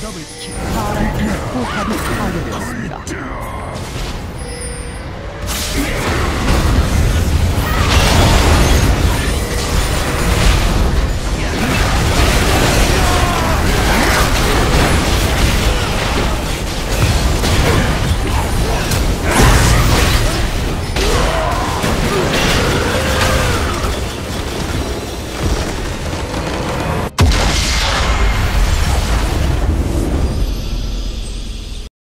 더블킬. 파란팀 포탑이 파괴되었습니다.